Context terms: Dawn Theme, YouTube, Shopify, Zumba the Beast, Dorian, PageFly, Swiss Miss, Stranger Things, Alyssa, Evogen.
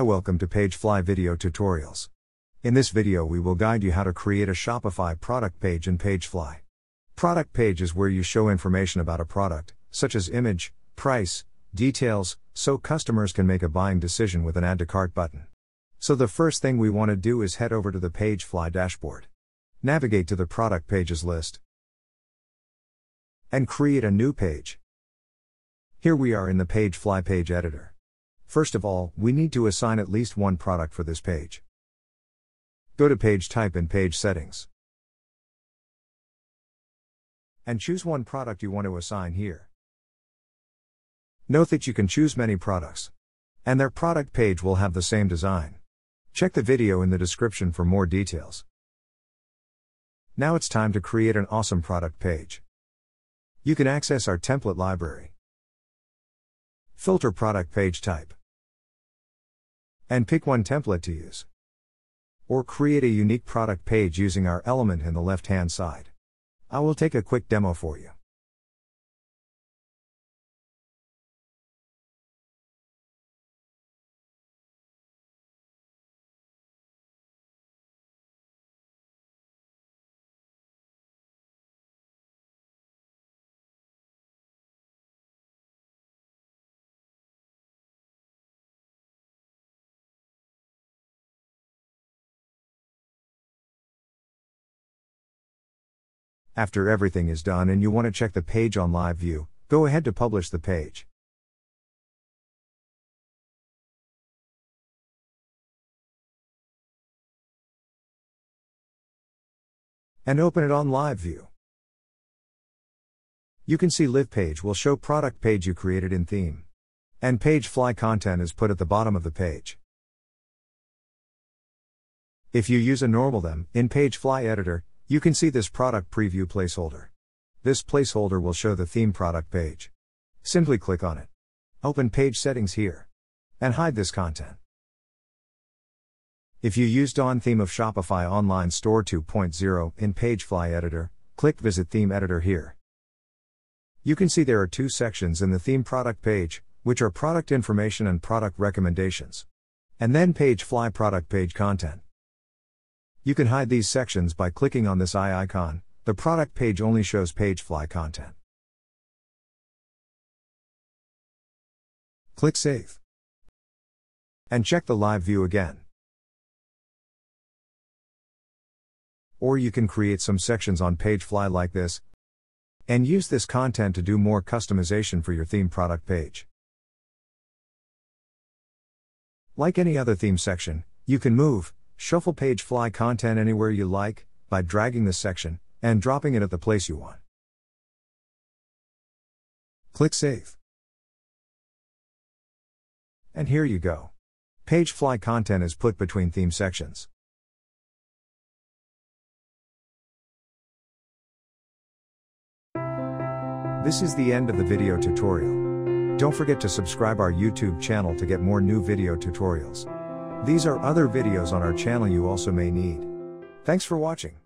Hi, welcome to PageFly video tutorials. In this video we will guide you how to create a Shopify product page in PageFly. Product page is where you show information about a product, such as image, price, details, so customers can make a buying decision with an add to cart button. So the first thing we want to do is head over to the PageFly dashboard. Navigate to the product pages list and create a new page. Here we are in the PageFly page editor. First of all, we need to assign at least one product for this page. Go to page type in page settings, and choose one product you want to assign here. Note that you can choose many products, and their product page will have the same design. Check the video in the description for more details. Now it's time to create an awesome product page. You can access our template library, filter product page type, and pick one template to use, or create a unique product page using our element in the left-hand side. I will take a quick demo for you. After everything is done and you want to check the page on live view, go ahead to publish the page. And open it on live view. You can see live page will show product page you created in theme. And PageFly content is put at the bottom of the page. If you use a normal them in PageFly editor, you can see this product preview placeholder. This placeholder will show the theme product page. Simply click on it. Open page settings here, and hide this content. If you use Dawn Theme of Shopify Online Store 2.0 in PageFly Editor, click Visit Theme Editor here. You can see there are two sections in the theme product page, which are product information and product recommendations. And then PageFly product page content. You can hide these sections by clicking on this eye icon. The product page only shows PageFly content. Click Save. And check the live view again. Or you can create some sections on PageFly like this, and use this content to do more customization for your theme product page. Like any other theme section, you can move, shuffle PageFly content anywhere you like, by dragging the section, and dropping it at the place you want. Click Save. And here you go. PageFly content is put between theme sections. This is the end of the video tutorial. Don't forget to subscribe our YouTube channel to get more new video tutorials. These are other videos on our channel you also may need. Thanks for watching.